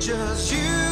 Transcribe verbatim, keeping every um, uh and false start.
Just you.